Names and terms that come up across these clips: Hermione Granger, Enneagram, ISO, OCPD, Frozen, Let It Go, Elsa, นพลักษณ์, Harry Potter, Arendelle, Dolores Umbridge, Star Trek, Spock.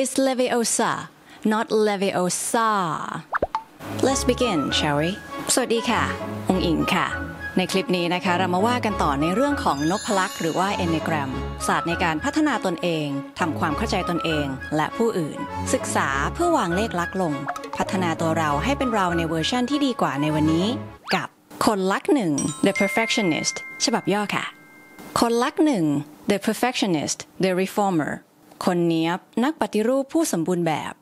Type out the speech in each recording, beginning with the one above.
It's Leviosa, not Leviosa. Let's begin, shall we? สวัสดีค่ะองอิงค่ะในคลิปนี้นะคะเรามาว่ากันต่อในเรื่องของนพลักษ์หรือว่า Enneagram ศาสตร์ในการพัฒนาตนเองทำความเข้าใจตนเองและผู้อื่นศึกษาเพื่อวางเลขลักษ์ลงพัฒนาตัวเราให้เป็นเราในเวอร์ชั่นที่ดีกว่าในวันนี้กับคนลักษ์หนึ่ง The Perfectionist ฉบับย่อค่ะคนลักษ์หนึ่ง The Perfectionist The Reformer คนเนียบนักปฏิรูปผู้สมบูรณ์แบบ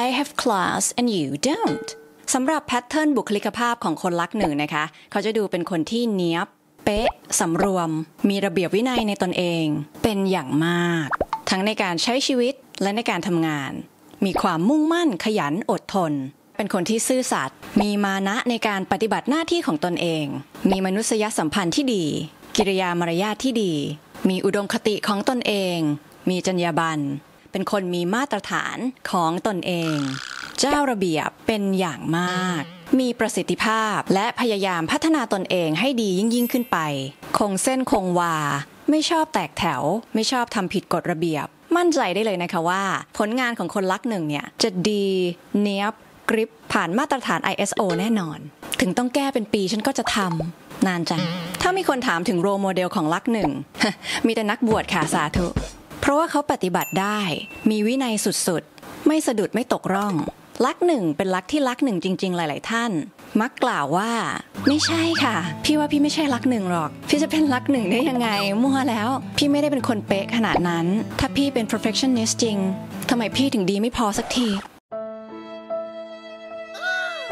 I have class and you don'tสำหรับแพทเทิร์นบุคลิกภาพของคนลักษ์หนึ่งนะคะเขาจะดูเป็นคนที่เนี๊ยบเป๊ะสำรวมมีระเบียบวินัยในตนเองเป็นอย่างมากทั้งในการใช้ชีวิตและในการทำงานมีความมุ่งมั่นขยันอดทนเป็นคนที่ซื่อสัตย์มีมานะในการปฏิบัติหน้าที่ของตนเองมีมนุษยสัมพันธ์ที่ดีกิริยามารยาทที่ดีมีอุดมคติของตนเองมีจรรยาบรรณเป็นคนมีมาตรฐานของตนเองเจ้าระเบียบเป็นอย่างมากมีประสิทธิภาพและพยายามพัฒนาตนเองให้ดียิ่งขึ้นไปคงเส้นคงวาไม่ชอบแตกแถวไม่ชอบทำผิดกฎระเบียบมั่นใจได้เลยนะคะว่าผลงานของคนลักษ์หนึ่งเนี่ยจะดีเนี๊ยบกริปผ่านมาตรฐาน ISO แน่นอนถึงต้องแก้เป็นปีฉันก็จะทำนานจังถ้ามีคนถามถึงโรลโมเดลของลักษ์หนึ่ง มีแต่นักบวชค่ะสาธุเพราะว่าเขาปฏิบัติได้มีวินัยสุดๆไม่สะดุดไม่ตกร่องลักษ์หนึ่งเป็นลักษ์ที่ลักษ์หนึ่งจริงๆหลายๆท่านมักกล่าวว่าไม่ใช่ค่ะพี่ว่าพี่ไม่ใช่ลักษ์หนึ่งหรอกพี่จะเป็นลักษ์หนึ่งได้ยังไงมั่วแล้วพี่ไม่ได้เป็นคนเป๊ะขนาดนั้นถ้าพี่เป็น perfectionist จริงทำไมพี่ถึงดีไม่พอสักที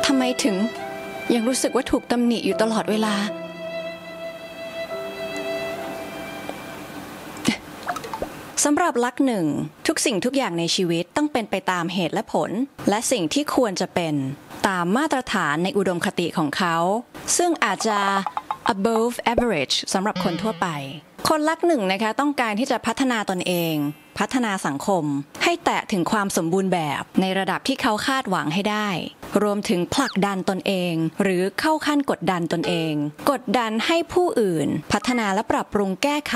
ทำไมถึงยังรู้สึกว่าถูกตำหนิอยู่ตลอดเวลาสำหรับลักษ์หนึ่งทุกสิ่งทุกอย่างในชีวิตต้องเป็นไปตามเหตุและผลและสิ่งที่ควรจะเป็นตามมาตรฐานในอุดมคติของเขาซึ่งอาจจะ above average สำหรับคนทั่วไปคนลักษ์หนึ่งนะคะต้องการที่จะพัฒนาตนเองพัฒนาสังคมให้แตะถึงความสมบูรณ์แบบในระดับที่เขาคาดหวังให้ได้รวมถึงผลักดันตนเองหรือเข้าขั้นกดดันตนเองกดดันให้ผู้อื่นพัฒนาและปรับปรุงแก้ไข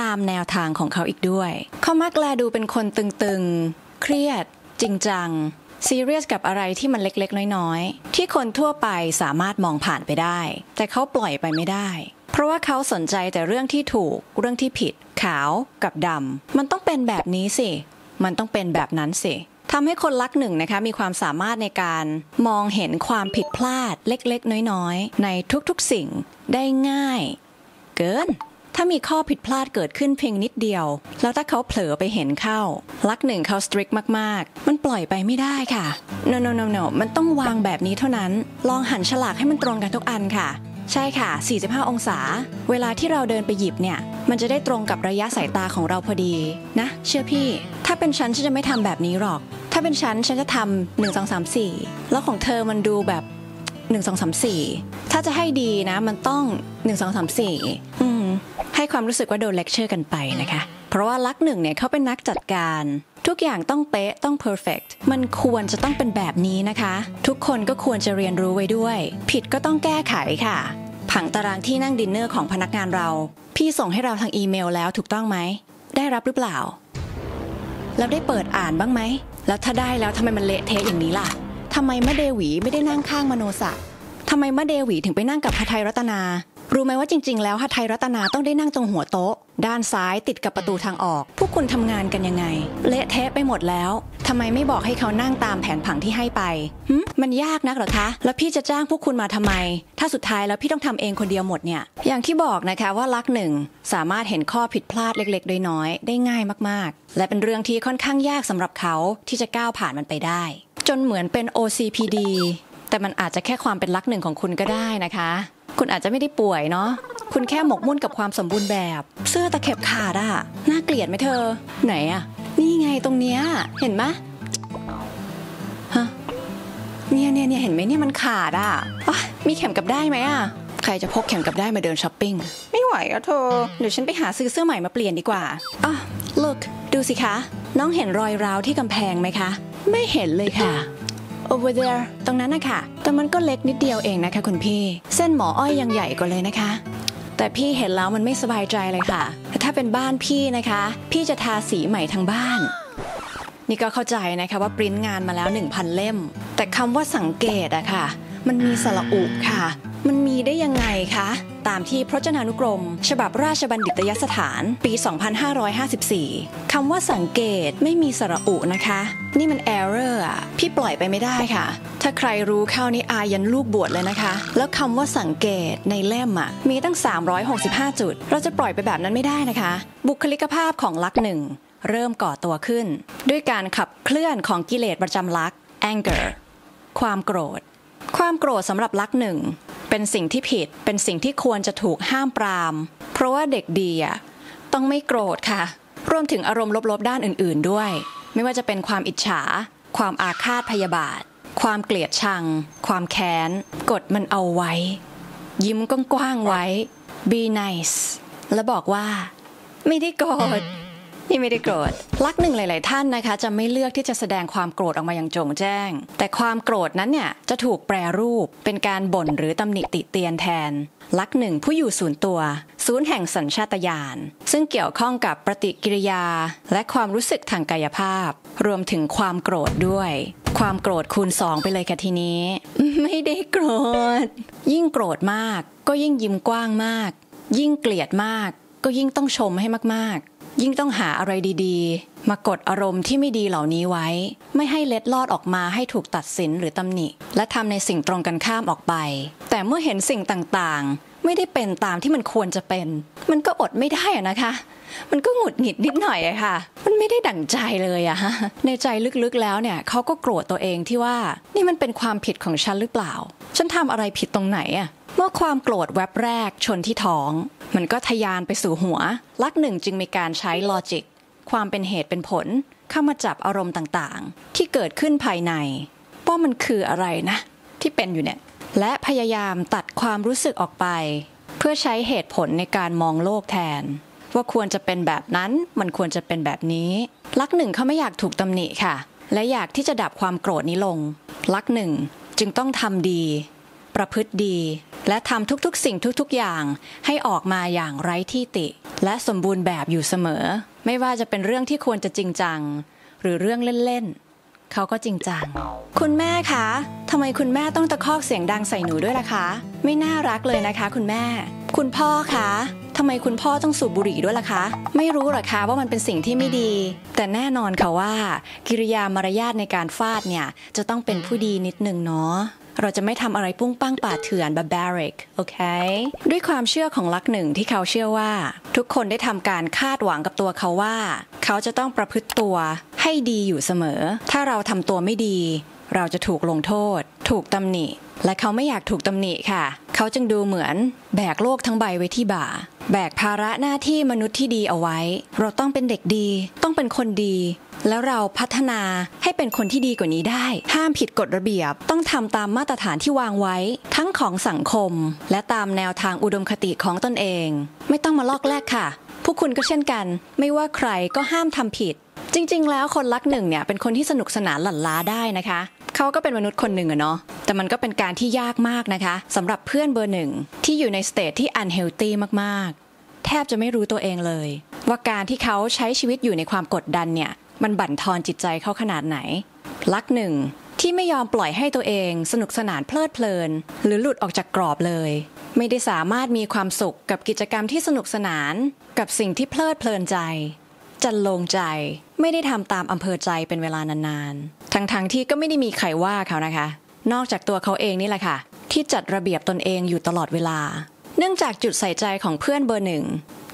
ตามแนวทางของเขาอีกด้วยเขามักแลดูเป็นคนตึงๆเครียดจริงจังซีเรียสกับอะไรที่มันเล็กๆน้อยๆที่คนทั่วไปสามารถมองผ่านไปได้แต่เขาปล่อยไปไม่ได้เพราะว่าเขาสนใจแต่เรื่องที่ถูกเรื่องที่ผิดขาวกับดำมันต้องเป็นแบบนี้สิมันต้องเป็นแบบนั้นสิทำให้คนลักษ์หนึ่งนะคะมีความสามารถในการมองเห็นความผิดพลาดเล็กๆน้อยๆในทุกๆสิ่งได้ง่ายเกินถ้ามีข้อผิดพลาดเกิดขึ้นเพียงนิดเดียวแล้วถ้าเขาเผลอไปเห็นเข้าลักษ์หนึ่งเขา strict มากๆมันปล่อยไปไม่ได้ค่ะ no มันต้องวางแบบนี้เท่านั้นลองหันฉลากให้มันตรงกันทุกอันค่ะใช่ค่ะ45องศาเวลาที่เราเดินไปหยิบเนี่ยมันจะได้ตรงกับระยะสายตาของเราพอดีนะเชื่อพี่ถ้าเป็นฉันฉันจะไม่ทำแบบนี้หรอกถ้าเป็นฉันจะทำ1 2 3 4แล้วของเธอมันดูแบบ1 2 3 4ถ้าจะให้ดีนะมันต้อง1 2 3 4ให้ความรู้สึกว่าโดนเลคเชอร์กันไปนะคะเพราะว่าลักษ์หนึ่งเนี่ยเขาเป็นนักจัดการทุกอย่างต้องเป๊ะต้อง perfect มันควรจะต้องเป็นแบบนี้นะคะทุกคนก็ควรจะเรียนรู้ไว้ด้วยผิดก็ต้องแก้ไขค่ะผังตารางที่นั่งดินเนอร์ของพนักงานเราพี่ส่งให้เราทางอีเมลแล้วถูกต้องไหมได้รับหรือเปล่าแล้วได้เปิดอ่านบ้างไหมแล้วถ้าได้แล้วทำไมมันเละเทะอย่างนี้ล่ะทำไมมะเดวีไม่ได้นั่งข้างมโนศักดิ์ทำไมมะเดวีถึงไปนั่งกับหทัยรัตนารู้ไหมว่าจริงๆแล้วหทัยรัตนาต้องได้นั่งตรงหัวโต๊ะด้านซ้ายติดกับประตูทางออกพวกคุณทำงานกันยังไงเละเทะไปหมดแล้วทำไมไม่บอกให้เขานั่งตามแผนผังที่ให้ไปมันยากนักหรอคะแล้วพี่จะจ้างพวกคุณมาทำไมถ้าสุดท้ายแล้วพี่ต้องทำเองคนเดียวหมดเนี่ยอย่างที่บอกนะคะว่าลักษ์หนึ่งสามารถเห็นข้อผิดพลาดเล็กๆน้อยๆได้ง่ายมากๆและเป็นเรื่องที่ค่อนข้างยากสำหรับเขาที่จะก้าวผ่านมันไปได้จนเหมือนเป็น OCPD แต่มันอาจจะแค่ความเป็นลักษ์หนึ่งของคุณก็ได้นะคะคุณอาจจะไม่ได้ป่วยเนาะคุณแค่หมกมุ่นกับความสมบูรณ์แบบเสื้อตะเข็บขาดอะน่าเกลียดไหมเธอไหนอะนี่ไงตรงเนี้ยเห็นไหมฮะเนี่ยเห็นไหมเนี่ยมันขาดอะมีเข็มกลับได้ไหมอะใครจะพกเข็มกลับได้มาเดินช้อปปิ้งไม่ไหวอะเธอเดี๋ยวฉันไปหาซื้อเสื้อใหม่มาเปลี่ยนดีกว่าlook ดูสิคะน้องเห็นรอยร้าวที่กำแพงไหมคะไม่เห็นเลยค่ะ over there ตรงนั้นนะคะแต่มันก็เล็กนิดเดียวเองนะคะคุณพี่เส้นหมออ้อยยังใหญ่กว่าเลยนะคะแต่ แต่พี่เห็นแล้วมันไม่สบายใจเลยค่ะถ้าเป็นบ้านพี่นะคะพี่จะทาสีใหม่ทั้งบ้านนี่ก็เข้าใจนะคะว่าปริ้นงานมาแล้ว 1,000 เล่มแต่คำว่าสังเกตอะค่ะมันมีสระอุค่ะมันมีได้ยังไงคะตามที่พจนานุกรมฉบับราชบัณฑิตยสถานปี 2554 คำว่าสังเกตไม่มีสระอุนะคะนี่มัน error อ่ะพี่ปล่อยไปไม่ได้ค่ะถ้าใครรู้เข้านี่อายันลูกบวชเลยนะคะแล้วคำว่าสังเกตในเล่มอ่ะมีตั้ง365จุดเราจะปล่อยไปแบบนั้นไม่ได้นะคะบุคลิกภาพของลักหนึ่งเริ่มก่อตัวขึ้นด้วยการขับเคลื่อนของกิเลสประจำลัก anger ความโกรธสำหรับลักหนึ่งเป็นสิ่งที่ผิดเป็นสิ่งที่ควรจะถูกห้ามปรามเพราะว่าเด็กดีอ่ะต้องไม่โกรธค่ะรวมถึงอารมณ์ลบๆด้านอื่นๆด้วยไม่ว่าจะเป็นความอิจฉาความอาฆาตพยาบาทความเกลียดชังความแค้นกดมันเอาไว้ยิ้มกว้างๆไว้ be nice แล้วบอกว่าไม่ได้โกรธนี่ไม่ได้โกรธลักหนึ่งหลายๆท่านนะคะจะไม่เลือกที่จะแสดงความโกรธออกมาอย่างโจ่งแจ้งแต่ความโกรธนั้นเนี่ยจะถูกแปรรูปเป็นการบ่นหรือตำหนิติเตียนแทนลักหนึ่งผู้อยู่ศูนย์ตัวศูนย์แห่งสัญชาตญาณซึ่งเกี่ยวข้องกับปฏิกิริยาและความรู้สึกทางกายภาพรวมถึงความโกรธด้วยความโกรธคูณ2ไปเลยค่ะทีนี้ไม่ได้โกรธยิ่งโกรธมากก็ยิ่งยิ้มกว้างมากยิ่งเกลียดมากก็ยิ่งต้องชมให้มากๆยิ่งต้องหาอะไรดีๆมากดอารมณ์ที่ไม่ดีเหล่านี้ไว้ไม่ให้เล็ดลอดออกมาให้ถูกตัดสินหรือตำหนิและทำในสิ่งตรงกันข้ามออกไปแต่เมื่อเห็นสิ่งต่างๆไม่ได้เป็นตามที่มันควรจะเป็นมันก็อดไม่ได้นะคะมันก็หงุดหงิดนิดหน่อยอะค่ะมันไม่ได้ดั่งใจเลยอะในใจลึกๆแล้วเนี่ยเขาก็โกรธตัวเองที่ว่านี่มันเป็นความผิดของฉันหรือเปล่าฉันทำอะไรผิดตรงไหนอะเมื่อความโกรธแวบแรกชนที่ท้องมันก็ทะยานไปสู่หัวลักหนึ่งจึงมีการใช้ลอจิกความเป็นเหตุเป็นผลเข้ามาจับอารมณ์ต่างๆที่เกิดขึ้นภายในว่ามันคืออะไรนะที่เป็นอยู่เนี่ยและพยายามตัดความรู้สึกออกไปเพื่อใช้เหตุผลในการมองโลกแทนว่าควรจะเป็นแบบนั้นมันควรจะเป็นแบบนี้ลักหนึ่งเขาไม่อยากถูกตำหนิค่ะและอยากที่จะดับความโกรธนี้ลงลักหนึ่งจึงต้องทำดีประพฤติดีและทำทุกๆสิ่งทุกๆอย่างให้ออกมาอย่างไร้ที่ติและสมบูรณ์แบบอยู่เสมอไม่ว่าจะเป็นเรื่องที่ควรจะจริงจังหรือเรื่องเล่นๆเขาก็จริงจังคุณแม่คะทำไมคุณแม่ต้องตะคอกเสียงดังใส่หนูด้วยล่ะคะไม่น่ารักเลยนะคะคุณแม่คุณพ่อคะทำไมคุณพ่อต้องสูบบุหรี่ด้วยล่ะคะไม่รู้หรอกคะว่ามันเป็นสิ่งที่ไม่ดีแต่แน่นอนค่ะว่ากิริยามารยาทในการฟาดเนี่ยจะต้องเป็นผู้ดีนิดนึงเนาะเราจะไม่ทำอะไรปุ้งปั้งป่าเถื่อน barbaric โอเคด้วยความเชื่อของลักหนึ่งที่เขาเชื่อว่าทุกคนได้ทำการคาดหวังกับตัวเขาว่าเขาจะต้องประพฤติตัวให้ดีอยู่เสมอถ้าเราทำตัวไม่ดีเราจะถูกลงโทษถูกตำหนิและเขาไม่อยากถูกตำหนิค่ะเขาจึงดูเหมือนแบกโลกทั้งใบไว้ที่บ่าแบกภาระหน้าที่มนุษย์ที่ดีเอาไว้เราต้องเป็นเด็กดีต้องเป็นคนดีแล้วเราพัฒนาให้เป็นคนที่ดีกว่านี้ได้ห้ามผิดกฎระเบียบต้องทำตามมาตรฐานที่วางไว้ทั้งของสังคมและตามแนวทางอุดมคติของตนเองไม่ต้องมาลอกแลกค่ะพวกคุณก็เช่นกันไม่ว่าใครก็ห้ามทำผิดจริงๆแล้วคนลักหนึ่งเนี่ยเป็นคนที่สนุกสนานหลั่นล้าได้นะคะเขาก็เป็นมนุษย์คนหนึ่งอะเนาะแต่มันก็เป็นการที่ยากมากนะคะสำหรับเพื่อนเบอร์หนึ่งที่อยู่ในสเตจที่ unhealthy มากๆแทบจะไม่รู้ตัวเองเลยว่าการที่เขาใช้ชีวิตอยู่ในความกดดันเนี่ยมันบั่นทอนจิตใจเขาขนาดไหนลักหนึ่งที่ไม่ยอมปล่อยให้ตัวเองสนุกสนานเพลิดเพลินหรือหลุดออกจากกรอบเลยไม่ได้สามารถมีความสุขกับกิจกรรมที่สนุกสนานกับสิ่งที่เพลิดเพลินใจจันลงใจไม่ได้ทำตามอำเภอใจเป็นเวลานานๆทั้งที่ก็ไม่ได้มีใครว่าเขานะคะนอกจากตัวเขาเองนี่แหละค่ะที่จัดระเบียบตนเองอยู่ตลอดเวลาเนื่องจากจุดใส่ใจของเพื่อนเบอร์หนึ่ง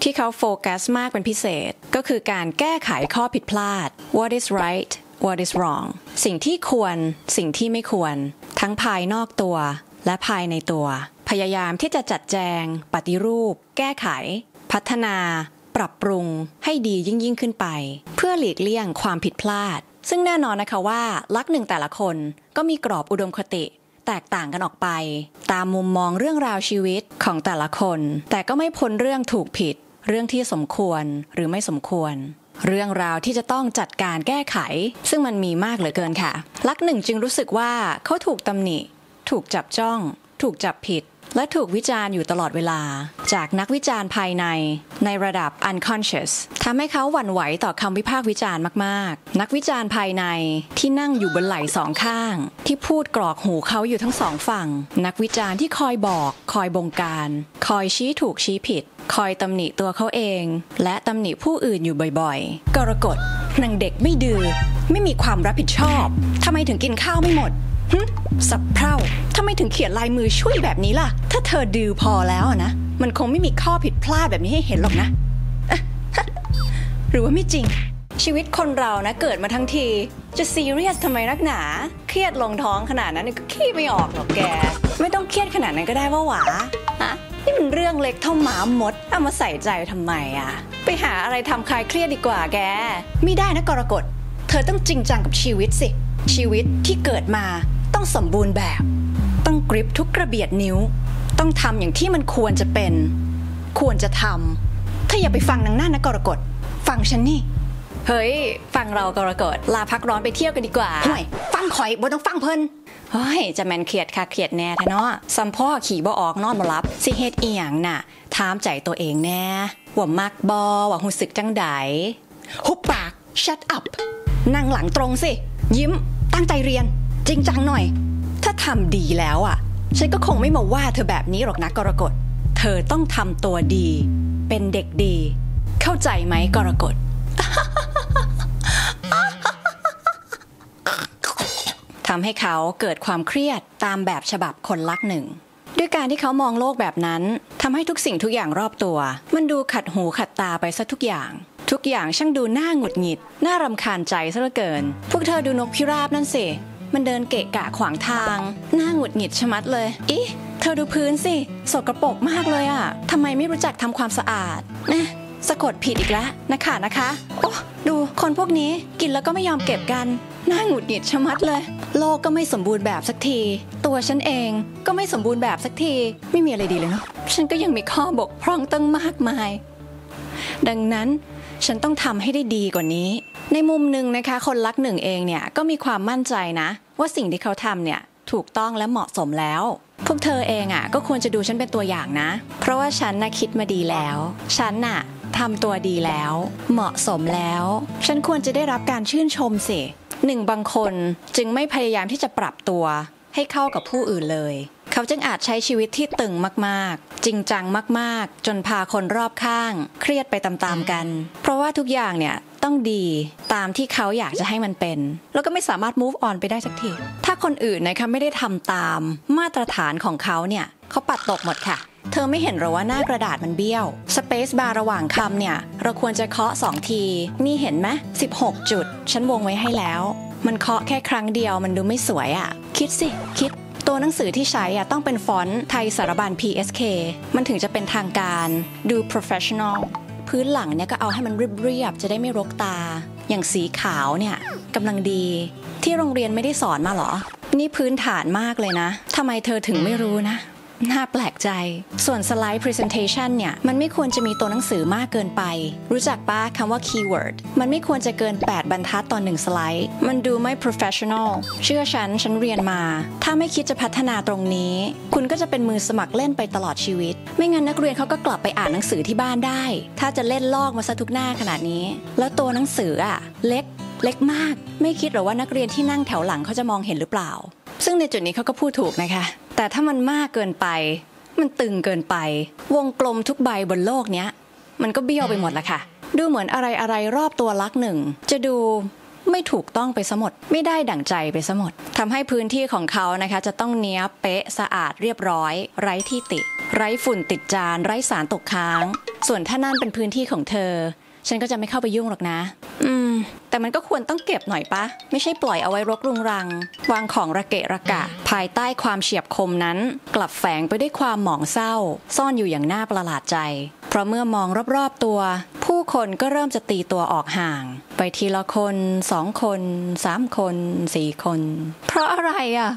ที่เขาโฟกัสมากเป็นพิเศษก็คือการแก้ไขข้อผิดพลาด what is right what is wrong สิ่งที่ควรสิ่งที่ไม่ควรทั้งภายนอกตัวและภายในตัวพยายามที่จะจัดแจงปฏิรูปแก้ไขพัฒนาปรับปรุงให้ดียิ่งขึ้นไปเพื่อหลีกเลี่ยงความผิดพลาดซึ่งแน่นอนนะคะว่าลักหนึ่งแต่ละคนก็มีกรอบอุดมคติแตกต่างกันออกไปตามมุมมองเรื่องราวชีวิตของแต่ละคนแต่ก็ไม่พ้นเรื่องถูกผิดเรื่องที่สมควรหรือไม่สมควรเรื่องราวที่จะต้องจัดการแก้ไขซึ่งมันมีมากเหลือเกินค่ะลักหนึ่งจึงรู้สึกว่าเขาถูกตำหนิถูกจับจ้องถูกจับผิด และถูกวิจารณ์อยู่ตลอดเวลาจากนักวิจารณ์ภายในในระดับ unconscious ทำให้เขาหวั่นไหวต่อคำวิพากษ์วิจารณ์มากๆนักวิจารณ์ภายในที่นั่งอยู่บนไหล่สองข้างที่พูดกรอกหูเขาอยู่ทั้งสองฝั่งนักวิจารณ์ที่คอยบอกคอยบงการคอยชี้ถูกชี้ผิดคอยตำหนิตัวเขาเองและตำหนิผู้อื่นอยู่บ่อยๆกรกฎนางเด็กไม่ดื้อไม่มีความรับผิดชอบทำไมถึงกินข้าวไม่หมดสับเพร่าทำไมถึงเขียนลายมือช่วยแบบนี้ล่ะถ้าเธอดื้อพอแล้วนะมันคงไม่มีข้อผิดพลาดแบบนี้ให้เห็นหรอกนะหรือว่าไม่จริงชีวิตคนเรานะเกิดมาทั้งทีจะซีเรียสทำไมนักหนาเครียดลงท้องขนาดนั้นก็ขี้ไม่ออกหรอกแกไม่ต้องเครียดขนาดนั้นก็ได้ว่าหวาอะนี่มันเรื่องเล็กเท่าหมามดเอามาใส่ใจทำไมอะไปหาอะไรทำคลายเครียดดีกว่าแกไม่ได้นะกรกฎเธอต้องจริงจังกับชีวิตสิชีวิตที่เกิดมาต้องสมบูรณ์แบบต้องกริปทุกกระเบียดนิ้วต้องทำอย่างที่มันควรจะเป็นควรจะทำถ้าอย่าไปฟังนางหน้านะกรกฎฟังฉันนี่เฮ้ยฟังเรากรกฎลาพักร้อนไปเที่ยวกันดีกว่าห่วยฟังข่อยบ่ต้องฟังเพิ่นเฮ้ยจะแมนเครียดค่ะเครียดแน่ท่านเนาะสัมพ่อขี่บ่ออกนอนบ่หลับสิเฮ็ดอีหยังน่ะถามใจตัวเองแน่ว่ามักบ่ว่ารู้สึกจังใดหุบปาก shut up นั่งหลังตรงสิยิ้มตั้งใจเรียนจริงจังหน่อยถ้าทำดีแล้วอ่ะฉันก็คงไม่มาว่าเธอแบบนี้หรอกนะกรกฎเธอต้องทำตัวดีเป็นเด็กดีเข้าใจไหมกรกฎ ทำให้เขาเกิดความเครียดตามแบบฉบับคนลักหนึ่งด้วยการที่เขามองโลกแบบนั้นทำให้ทุกสิ่งทุกอย่างรอบตัวมันดูขัดหูขัดตาไปซะทุกอย่างทุกอย่างช่างดูน่าหงุดหงิดน่ารำคาญใจซะเหลือเกินพวกเธอดูนกพิราบนั่นสิมันเดินเกะกะขวางทางน่าหงุดหงิดชะมัดเลยอิเธอดูพื้นสิสกปรกมากเลยอ่ะทำไมไม่รู้จักทำความสะอาดนะสะกดผิดอีกแล้วนะคะโอ้ดูคนพวกนี้กินแล้วก็ไม่ยอมเก็บกันน่าหงุดหงิดชะมัดเลยโลกก็ไม่สมบูรณ์แบบสักทีตัวฉันเองก็ไม่สมบูรณ์แบบสักทีไม่มีอะไรดีเลยเนาะฉันก็ยังมีข้อบกพร่องตั้งมากมายดังนั้นฉันต้องทำให้ได้ดีกว่านี้ในมุมหนึ่งนะคะคนรักหนึ่งเองเนี่ยก็มีความมั่นใจนะว่าสิ่งที่เขาทำเนี่ยถูกต้องและเหมาะสมแล้วพวกเธอเองอ่ะก็ควรจะดูฉันเป็นตัวอย่างนะเพราะว่าฉันน่ะคิดมาดีแล้วฉันน่ะทำตัวดีแล้วเหมาะสมแล้วฉันควรจะได้รับการชื่นชมสิหนึ่งบางคนจึงไม่พยายามที่จะปรับตัวให้เข้ากับผู้อื่นเลยเขาจึงอาจใช้ชีวิตที่ตึงมากๆจริงจังมากๆจนพาคนรอบข้างเครียดไปตามๆกันเพราะว่าทุกอย่างเนี่ยต้องดีตามที่เขาอยากจะให้มันเป็นแล้วก็ไม่สามารถ move on ไปได้สักทีถ้าคนอื่นนะคะไม่ได้ทำตามมาตรฐานของเขาเนี่ยเขาปัดตกหมดค่ะเธอไม่เห็นหรอว่าหน้ากระดาษมันเบี้ยว Space Bar ระหว่างคำเนี่ยเราควรจะเคาะ2ทีนี่เห็นไหม16จุดฉันวงไว้ให้แล้วมันเคาะแค่ครั้งเดียวมันดูไม่สวยอ่ะคิดสิคิดตัวหนังสือที่ใช้อ่ะต้องเป็นฟอนต์ไทยสารบัญ PSK มันถึงจะเป็นทางการดู professional พื้นหลังเนี่ยก็เอาให้มันเรียบๆจะได้ไม่รกตาอย่างสีขาวเนี่ยกำลังดีที่โรงเรียนไม่ได้สอนมาหรอนี่พื้นฐานมากเลยนะทำไมเธอถึงไม่รู้นะน่าแปลกใจส่วนสไลด์ presentation เนี่ยมันไม่ควรจะมีตัวหนังสือมากเกินไปรู้จักปะคำว่า keyword มันไม่ควรจะเกิน8บรรทัดต่อ1สไลด์มันดูไม่ professional เชื่อฉันเรียนมาถ้าไม่คิดจะพัฒนาตรงนี้คุณก็จะเป็นมือสมัครเล่นไปตลอดชีวิตไม่งั้นนักเรียนเขาก็กลับไปอ่านหนังสือที่บ้านได้ถ้าจะเล่นลอกมาซะทุกหน้าขนาดนี้แล้วตัวหนังสืออะเล็กมากไม่คิดหรอว่านักเรียนที่นั่งแถวหลังเขาจะมองเห็นหรือเปล่าซึ่งในจุดนี้เขาก็พูดถูกนะคะแต่ถ้ามันมากเกินไปมันตึงเกินไปวงกลมทุกใบบนโลกนี้มันก็เบี้ยวไปหมดละค่ะดูเหมือนอะไรรอบตัวลักหนึ่งจะดูไม่ถูกต้องไปซะหมดไม่ได้ดั่งใจไปซะหมดทำให้พื้นที่ของเขานะคะจะต้องเนี้ยเป๊ะสะอาดเรียบร้อยไร้ที่ติไร้ฝุ่นติดจานไร้สารตกค้างส่วนถ้านั่นเป็นพื้นที่ของเธอฉันก็จะไม่เข้าไปยุ่งหรอกนะแต่มันก็ควรต้องเก็บหน่อยปะไม่ใช่ปล่อยเอาไว้รกรุงรังวางของระเกะระกะภายใต้ความเฉียบคมนั้นกลับแฝงไปด้วยความหมองเศร้าซ่อนอยู่อย่างน่าประหลาดใจเพราะเมื่อมองรอบๆตัวผู้คนก็เริ่มจะตีตัวออกห่างไปทีละคน2คน3คน4คนเพราะอะไรอ่ะ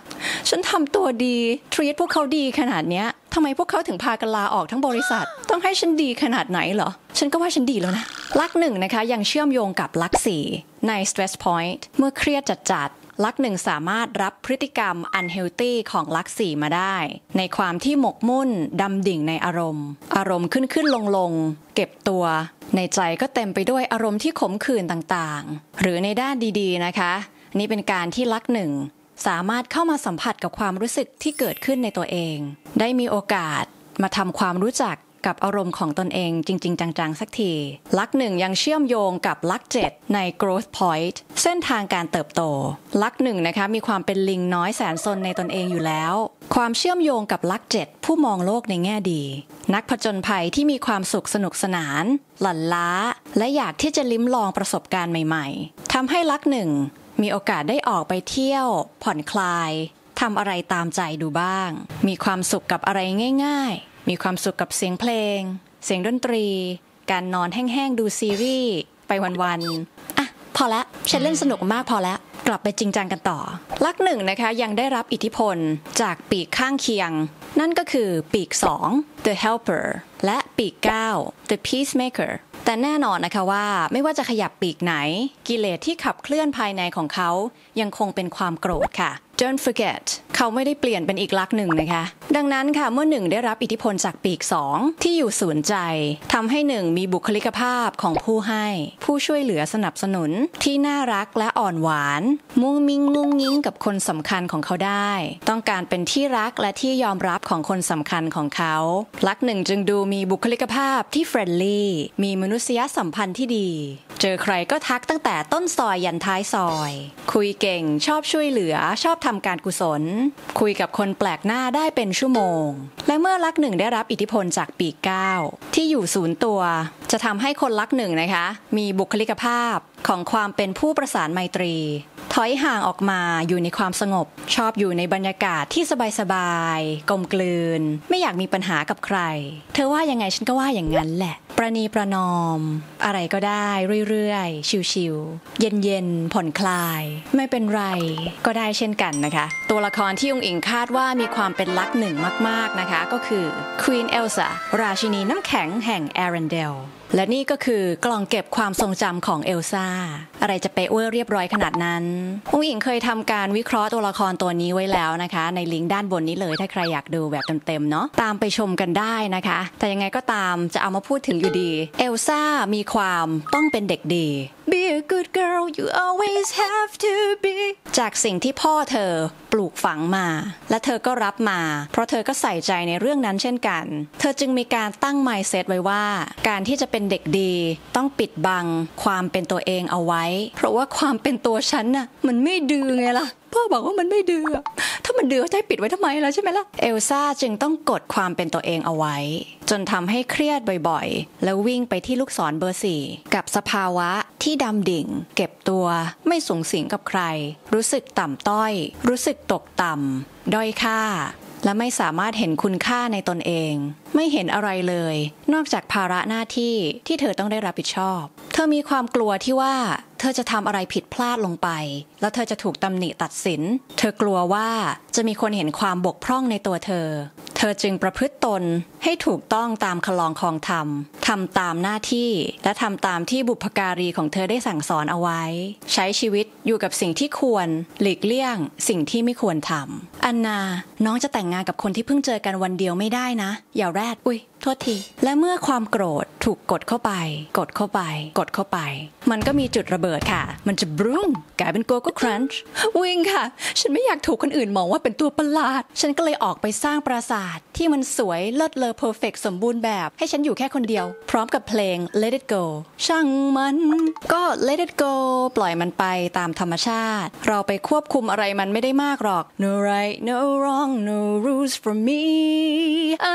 ฉันทำตัวดีทรีตพวกเขาดีขนาดเนี้ยทำไมพวกเขาถึงพากันลาออกทั้งบริษัทต้องให้ฉันดีขนาดไหนเหรอฉันก็ว่าฉันดีแล้วนะลักหนึ่งนะคะยังเชื่อมโยงกับลักสี่ใน stress point เมื่อเครียดจัด ลักหนึ่งสามารถรับพฤติกรรมอันเฮลตี้ของลักสี่มาได้ในความที่หมกมุ่นดำดิ่งในอารมณ์ขึ้นลงเก็บตัวในใจก็เต็มไปด้วยอารมณ์ที่ขมขื่นต่างๆหรือในด้านดีๆนะคะนี่เป็นการที่ลักหนึ่งสามารถเข้ามาสัมผัสกับความรู้สึกที่เกิดขึ้นในตัวเองได้มีโอกาสมาทำความรู้จักกับอารมณ์ของตนเองจริงๆจังๆสักทีลักหนึ่งยังเชื่อมโยงกับลักเจ็ดใน growth point เส้นทางการเติบโตลักหนึ่งนะคะมีความเป็นลิงน้อยแสนซนในตนเองอยู่แล้วความเชื่อมโยงกับลักเจ็ดผู้มองโลกในแง่ดีนักผจญภัยที่มีความสุขสนุกสนานหลั่นล้าและอยากที่จะลิ้มลองประสบการณ์ใหม่ๆทำให้ลักหนึ่งมีโอกาสได้ออกไปเที่ยวผ่อนคลายทำอะไรตามใจดูบ้างมีความสุขกับอะไรง่ายๆมีความสุขกับเสียงเพลงเสียงดนตรีการนอนแห้งๆดูซีรีส์ไปวันๆอ่ะพอละฉันเล่นสนุกมากพอละกลับไปจริงจังกันต่อลักหนึ่งนะคะยังได้รับอิทธิพลจากปีกข้างเคียงนั่นก็คือปีก2 The Helper และปีก9 The Peacemaker แต่แน่นอนนะคะว่าไม่ว่าจะขยับปีกไหนกิเลสที่ขับเคลื่อนภายในของเขายังคงเป็นความโกรธค่ะDon't forget เขาไม่ได้เปลี่ยนเป็นอีกลักหนึ่งนะคะดังนั้นค่ะเมื่อหนึ่งได้รับอิทธิพลจากปีก2ที่อยู่ศูนย์ใจทำให้หนึ่งมีบุคลิกภาพของผู้ให้ผู้ช่วยเหลือสนับสนุนที่น่ารักและอ่อนหวานมุ้งมิ้งงุ้งงิ้งกับคนสำคัญของเขาได้ต้องการเป็นที่รักและที่ยอมรับของคนสำคัญของเขาลักหนึ่งจึงดูมีบุคลิกภาพที่เฟรนลี่มีมนุษยสัมพันธ์ที่ดีเจอใครก็ทักตั้งแต่ต้นซอยยันท้ายซอยคุยเก่งชอบช่วยเหลือชอบทำการกุศลคุยกับคนแปลกหน้าได้เป็นชั่วโมงและเมื่อลักหนึ่งได้รับอิทธิพลจากปีก9ที่อยู่ศูนย์ตัวจะทำให้คนลักหนึ่งนะคะมีบุคลิกภาพของความเป็นผู้ประสานไมตรีถอยห่างออกมาอยู่ในความสงบชอบอยู่ในบรรยากาศที่สบายๆกลมกลืนไม่อยากมีปัญหากับใครเธอว่ายังไงฉันก็ว่าอย่างนั้นแหละประนีประนอมอะไรก็ได้เรื่อยๆชิวๆเย็นๆผ่อนคลายไม่เป็นไรก็ได้เช่นกันนะคะตัวละครที่องค์อิงคาดว่ามีความเป็นลักหนึ่งมากๆนะคะก็คือควีนเอลซ่าราชินีน้ำแข็งแห่งแอรันเดลและนี่ก็คือกล่องเก็บความทรงจำของเอลซ่าอะไรจะเป๊ะเวอร์เรียบร้อยขนาดนั้นองค์อิงเคยทำการวิเคราะห์ตัวละครตัวนี้ไว้แล้วนะคะในลิงก์ด้านบนนี้เลยถ้าใครอยากดูแบบเต็มๆเนาะตามไปชมกันได้นะคะแต่ยังไงก็ตามจะเอามาพูดถึงอยู่ดีเอลซ่ามีความต้องเป็นเด็กดี Be a good girl you always have to be จากสิ่งที่พ่อเธอปลูกฝังมาและเธอก็รับมาเพราะเธอก็ใส่ใจในเรื่องนั้นเช่นกันเธอจึงมีการตั้ง mindset ไว้ว่าการที่จะเป็นเด็กดีต้องปิดบังความเป็นตัวเองเอาไว้เพราะว่าความเป็นตัวฉันน่ะมันไม่ดื้อไงล่ะพ่อบอกว่ามันไม่ดื้อถ้ามันดื้อจะปิดไว้ทำไมล่ะใช่ไหมล่ะเอลซ่าจึงต้องกดความเป็นตัวเองเอาไว้จนทำให้เครียดบ่อยๆแล้ววิ่งไปที่ลูกศรเบอร์4กับสภาวะที่ดำดิ่งเก็บตัวไม่สูงสิงกับใครรู้สึกต่ำต้อยรู้สึกตกต่ำด้อยค่าและไม่สามารถเห็นคุณค่าในตนเองไม่เห็นอะไรเลยนอกจากภาระหน้าที่ที่เธอต้องได้รับผิดชอบเธอมีความกลัวที่ว่าเธอจะทำอะไรผิดพลาดลงไปแล้วเธอจะถูกตำหนิตัดสินเธอกลัวว่าจะมีคนเห็นความบกพร่องในตัวเธอเธอจึงประพฤติตนให้ถูกต้องตามคลองคองธรรมทำตามหน้าที่และทำตามที่บุพการีของเธอได้สั่งสอนเอาไว้ใช้ชีวิตอยู่กับสิ่งที่ควรหลีกเลี่ยงสิ่งที่ไม่ควรทำอันนาน้องจะแต่งงานกับคนที่เพิ่งเจอกันวันเดียวไม่ได้นะอย่าแรดอุ๊ยโทษทีและเมื่อความโกรธถูกกดเข้าไปมันก็มีจุดระเบิดค่ะมันจะบรูมกลายเป็นโกโก้ครันช์วิ่งค่ะฉันไม่อยากถูกคนอื่นมองว่าเป็นตัวประหลาดฉันก็เลยออกไปสร้างปราสาทที่มันสวยเลิศเลอเพอร์เฟกต์สมบูรณ์แบบให้ฉันอยู่แค่คนเดียวพร้อมกับเพลง Let It Go ช่างมันก็ Let It Go ปล่อยมันไปตามธรรมชาติเราไปควบคุมอะไรมันไม่ได้มากหรอก No right no wrong no rules for me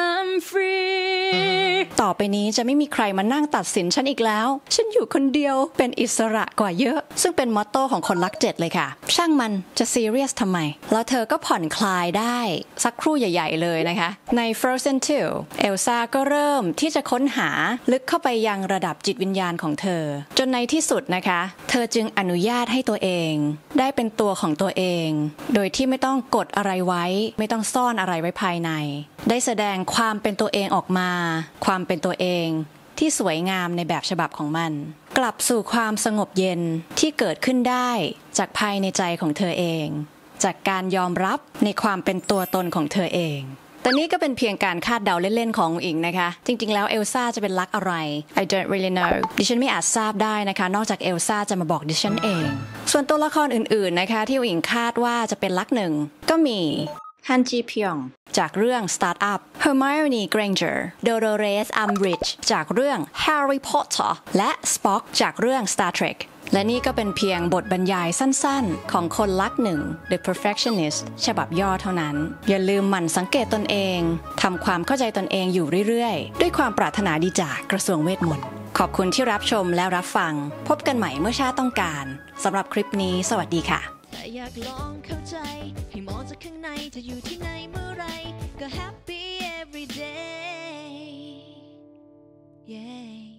I'm freeต่อไปนี้จะไม่มีใครมานั่งตัดสินฉันอีกแล้วฉันอยู่คนเดียวเป็นอิสระกว่าเยอะซึ่งเป็นมอตโต้ของคนลักเจ็ดเลยค่ะช่างมันจะซีเรียสทำไมแล้วเธอก็ผ่อนคลายได้สักครู่ใหญ่ๆเลยนะคะใน Frozen 2 เอลซ่าก็เริ่มที่จะค้นหาลึกเข้าไปยังระดับจิตวิญญาณของเธอจนในที่สุดนะคะเธอจึงอนุญาตให้ตัวเองได้เป็นตัวของตัวเองโดยที่ไม่ต้องกดอะไรไว้ไม่ต้องซ่อนอะไรไว้ภายในได้แสดงความเป็นตัวเองออกมาความเป็นตัวเองที่สวยงามในแบบฉบับของมัน กลับสู่ความสงบเย็นที่เกิดขึ้นได้จากภายในใจของเธอเองจากการยอมรับในความเป็นตัวตนของเธอเองแต่นี่ก็เป็นเพียงการคาดเดาเล่นๆของอิงนะคะจริงๆแล้วเอลซ่าจะเป็นลักอะไร I don't really know ดิฉันไม่อาจทราบได้นะคะนอกจากเอลซ่าจะมาบอกดิฉันเองส่วนตัวละครอื่นๆนะคะที่อิงคาดว่าจะเป็นลักหนึ่งก็มีฮันจีพยองจากเรื่อง Startup Hermione Granger Dolores Umbridge จากเรื่อง Harry Potter และ Spock จากเรื่อง Star Trek และนี่ก็เป็นเพียงบทบรรยายสั้นๆของคนลักหนึ่ง The Perfectionist ฉบับย่อเท่านั้นอย่าลืมหมั่นสังเกตตนเองทำความเข้าใจตนเองอยู่เรื่อยๆด้วยความปรารถนาดีจากกระทรวงเวทมนต์ขอบคุณที่รับชมและรับฟังพบกันใหม่เมื่อชาติต้องการสำหรับคลิปนี้สวัสดีค่ะแต่อยากลองเข้าใจให้มองจากข้างในเธออยู่ที่ไหนเมื่อไรก็ happy every day yeah